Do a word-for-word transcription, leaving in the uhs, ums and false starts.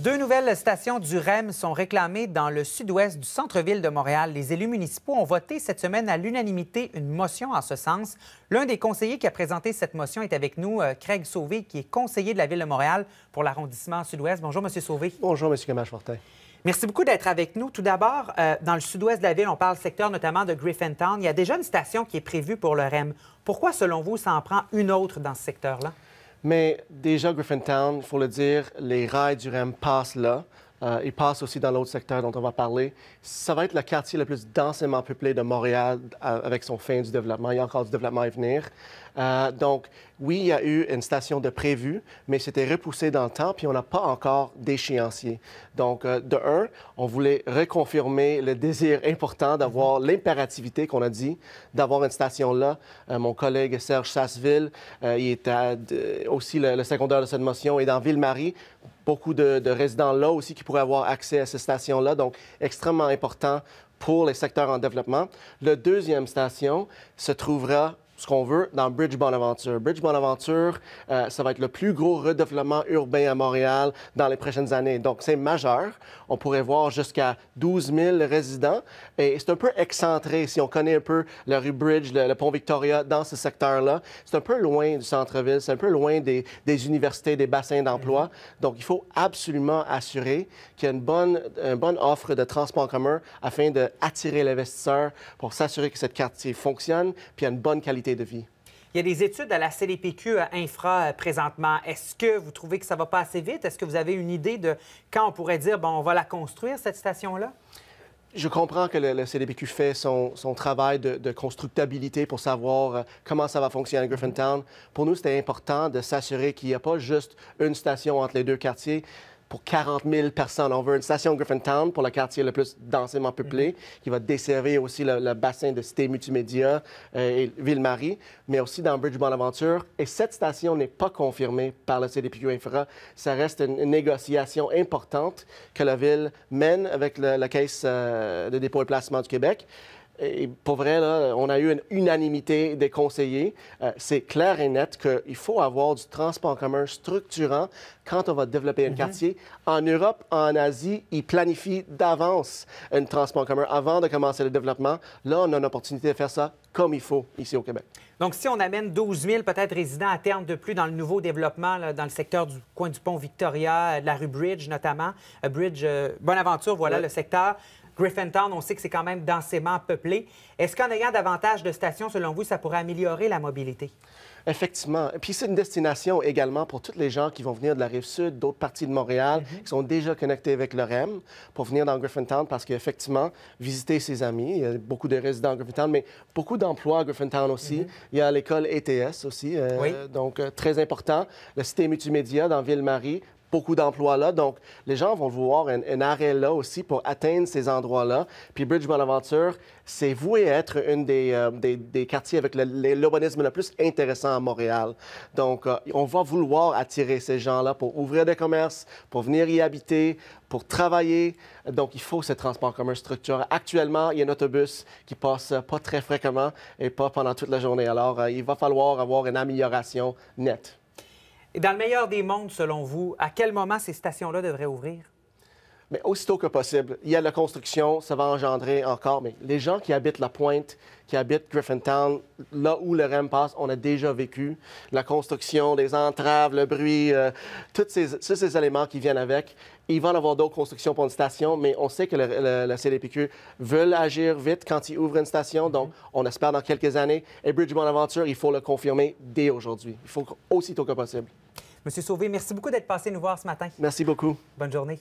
Deux nouvelles stations du R E M sont réclamées dans le sud-ouest du centre-ville de Montréal. Les élus municipaux ont voté cette semaine à l'unanimité une motion en ce sens. L'un des conseillers qui a présenté cette motion est avec nous, Craig Sauvé, qui est conseiller de la Ville de Montréal pour l'arrondissement sud-ouest. Bonjour, M. Sauvé. Bonjour, M. Gamache-Mortel. Merci beaucoup d'être avec nous. Tout d'abord, euh, dans le sud-ouest de la ville, on parle secteur notamment de Griffintown. Il y a déjà une station qui est prévue pour le R E M. Pourquoi, selon vous, ça en prend une autre dans ce secteur-là? Mais déjà, Griffintown, il faut le dire, les rails du R E M passent là. Euh, ils passent aussi dans l'autre secteur dont on va parler. Ça va être le quartier le plus densément peuplé de Montréal euh, avec son fin du développement. Il y a encore du développement à venir. Euh, donc, oui, il y a eu une station de prévue, mais c'était repoussé dans le temps, puis on n'a pas encore d'échéancier. Donc, euh, de un, on voulait reconfirmer le désir important d'avoir l'impérativité qu'on a dit, d'avoir une station là. Euh, mon collègue Serge Sasseville, euh, il est à, euh, aussi le, le secondaire de cette motion, est dans Ville-Marie. Beaucoup de, de résidents là aussi qui pourraient avoir accès à ces stations-là, donc extrêmement important pour les secteurs en développement. La deuxième station se trouvera, ce qu'on veut, dans Bridge Bonaventure. Bridge Bonaventure, euh, ça va être le plus gros redéveloppement urbain à Montréal dans les prochaines années. Donc, c'est majeur. On pourrait voir jusqu'à douze mille résidents. Et c'est un peu excentré, si on connaît un peu la rue Bridge, le, le pont Victoria, dans ce secteur-là. C'est un peu loin du centre-ville, c'est un peu loin des, des universités, des bassins d'emploi. Mm-hmm. Donc, il faut absolument assurer qu'il y a une bonne, une bonne offre de transport en commun afin d'attirer l'investisseur pour s'assurer que ce quartier fonctionne puis il y a une bonne qualité de vie. Il y a des études à la C D P Q Infra présentement. Est-ce que vous trouvez que ça va pas assez vite? Est-ce que vous avez une idée de quand on pourrait dire, bon, on va la construire, cette station-là? Je comprends que le, le C D P Q fait son, son travail de, de constructabilité pour savoir euh, comment ça va fonctionner à Griffintown. Pour nous, c'était important de s'assurer qu'il n'y a pas juste une station entre les deux quartiers. Pour quarante mille personnes. On veut une station Griffintown pour le quartier le plus densément peuplé, qui va desservir aussi le, le bassin de Cité multimédia euh, et Ville-Marie, mais aussi dans Bridge Bonaventure. Et cette station n'est pas confirmée par le C D P Q Infra. Ça reste une, une négociation importante que la Ville mène avec le, la Caisse euh, de dépôt et placement du Québec. Et pour vrai, là, on a eu une unanimité des conseillers. Euh, c'est clair et net qu'il faut avoir du transport en commun structurant quand on va développer un mm-hmm. quartier. En Europe, en Asie, ils planifient d'avance un transport en commun avant de commencer le développement. Là, on a une opportunité de faire ça comme il faut ici au Québec. Donc, si on amène douze mille peut-être résidents à terme de plus dans le nouveau développement, là, dans le secteur du coin du pont Victoria, de la rue Bridge notamment, Bridge euh, Bonaventure, voilà ouais. le secteur. Griffintown, on sait que c'est quand même densément peuplé. Est-ce qu'en ayant davantage de stations, selon vous, ça pourrait améliorer la mobilité? Effectivement. Et puis c'est une destination également pour tous les gens qui vont venir de la Rive-Sud, d'autres parties de Montréal, mm-hmm. qui sont déjà connectés avec le R E M pour venir dans Griffintown parce qu'effectivement, visiter ses amis. Il y a beaucoup de résidents à Griffintown, mais beaucoup d'emplois à Griffintown aussi. Mm-hmm. Il y a l'école E T S aussi, euh, oui. donc euh, très important. La Cité multimédia dans Ville-Marie. Beaucoup d'emplois là, donc les gens vont voir un, un arrêt là aussi pour atteindre ces endroits-là. Puis Bridge Bonaventure, c'est voué à être un des, euh, des, des quartiers avec l'urbanisme le, le plus intéressant à Montréal. Donc, euh, on va vouloir attirer ces gens-là pour ouvrir des commerces, pour venir y habiter, pour travailler. Donc, il faut ce transport en commun structurel. Actuellement, il y a un autobus qui passe pas très fréquemment et pas pendant toute la journée. Alors, euh, il va falloir avoir une amélioration nette. Et dans le meilleur des mondes, selon vous, à quel moment ces stations-là devraient ouvrir? Mais aussitôt que possible. Il y a la construction, ça va engendrer encore, mais les gens qui habitent La Pointe, qui habitent Griffintown, là où le R E M passe, on a déjà vécu. La construction, les entraves, le bruit, euh, tous, ces, tous ces éléments qui viennent avec. Il va y avoir d'autres constructions pour une station, mais on sait que le, le, la C D P Q veut agir vite quand ils ouvrent une station, donc on espère dans quelques années. Et Bridge Bonaventure, il faut le confirmer dès aujourd'hui. Il faut aussitôt que possible. Monsieur Sauvé, merci beaucoup d'être passé nous voir ce matin. Merci beaucoup. Bonne journée.